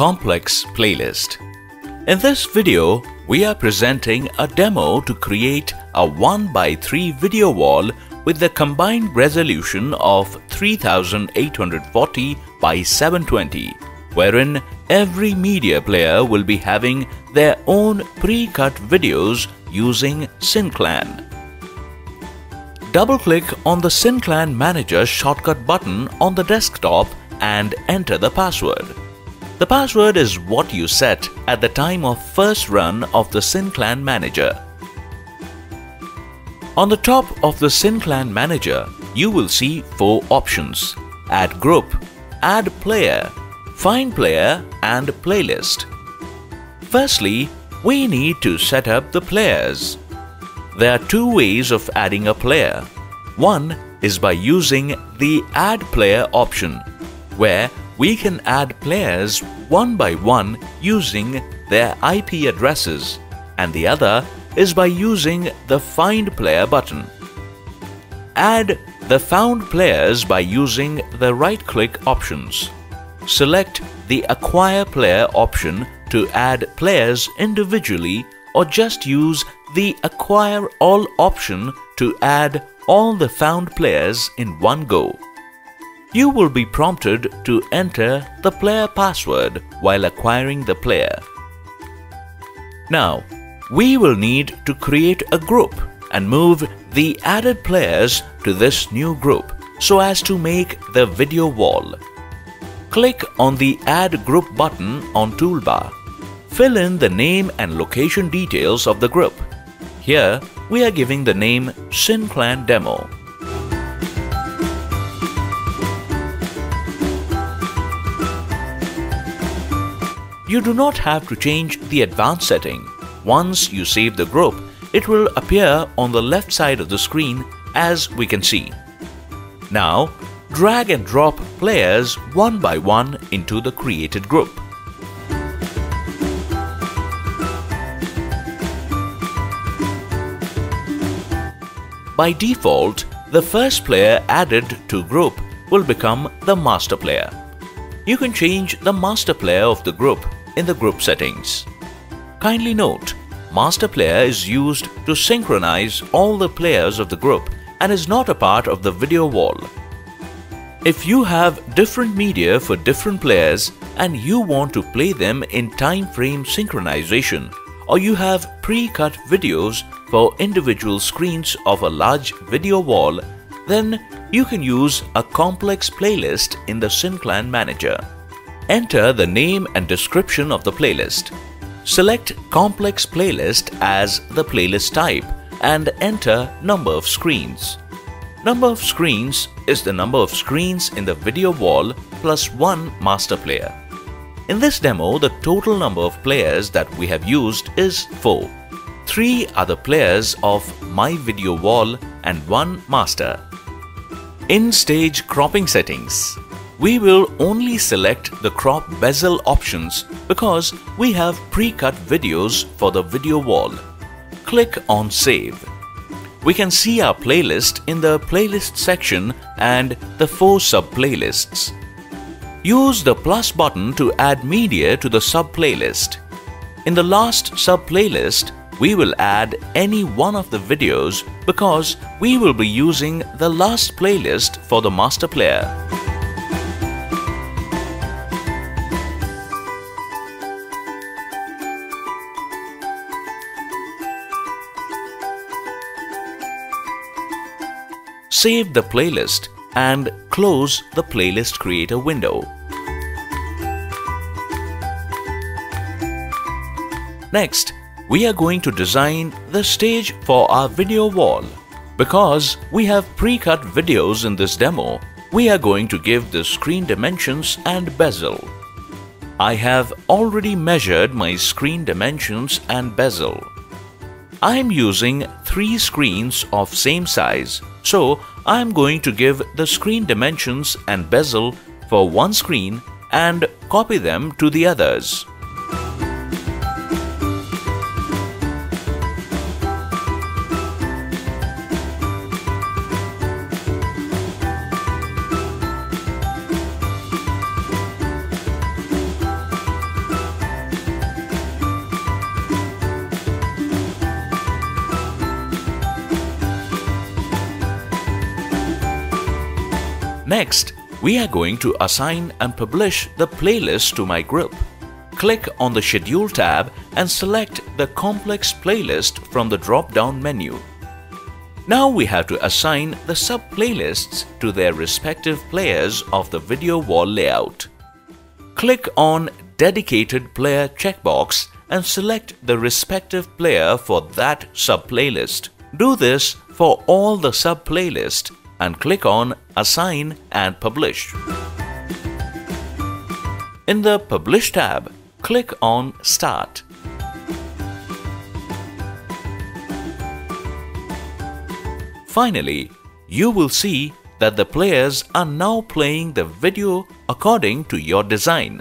complex playlist. In this video, we are presenting a demo to create a 1x3 video wall with the combined resolution of 3840 by 720, wherein every media player will be having their own pre-cut videos using SynClan. Double-click on the SynClan Manager shortcut button on the desktop and enter the password. The password is what you set at the time of first run of the SynClan Manager. On the top of the SynClan Manager, you will see four options: Add Group, Add Player, Find Player and Playlist. Firstly, we need to set up the players. There are two ways of adding a player. One is by using the Add Player option, where we can add players one by one using their IP addresses, and the other is by using the Find Player button. Add the found players by using the right-click options. Select the Acquire Player option to add players individually, or just use the Acquire All option to add all the found players in one go. You will be prompted to enter the player password while acquiring the player. Now, we will need to create a group and move the added players to this new group so as to make the video wall. Click on the Add Group button on toolbar. Fill in the name and location details of the group. Here, we are giving the name SynClan Demo. You do not have to change the advanced setting. Once you save the group, it will appear on the left side of the screen, as we can see. Now, drag and drop players one by one into the created group. By default, the first player added to group will become the master player. You can change the master player of the group in the group settings. Kindly note, master player is used to synchronize all the players of the group and is not a part of the video wall. If you have different media for different players and you want to play them in time frame synchronization, or you have pre-cut videos for individual screens of a large video wall, then you can use a complex playlist in the SynClan Manager. Enter the name and description of the playlist. Select Complex Playlist as the playlist type and enter number of screens. Number of screens is the number of screens in the video wall plus one master player. In this demo, the total number of players that we have used is 4. 3 are the players of My Video Wall and 1 master. In stage cropping settings, we will only select the crop bezel options because we have pre-cut videos for the video wall. Click on Save. We can see our playlist in the playlist section and the 4 sub-playlists. Use the plus button to add media to the sub-playlist. In the last sub-playlist, we will add any one of the videos because we will be using the last playlist for the master player. Save the playlist and close the Playlist Creator window. Next, we are going to design the stage for our video wall. Because we have pre-cut videos in this demo, we are going to give the screen dimensions and bezel. I have already measured my screen dimensions and bezel. I am using 3 screens of same size, so I am going to give the screen dimensions and bezel for one screen and copy them to the others. Next, we are going to assign and publish the playlist to my group. Click on the Schedule tab and select the Complex Playlist from the drop-down menu. Now we have to assign the sub-playlists to their respective players of the video wall layout. Click on Dedicated Player checkbox and select the respective player for that sub-playlist. Do this for all the sub-playlists and click on Assign and Publish. In the Publish tab, click on Start. Finally, you will see that the players are now playing the video according to your design.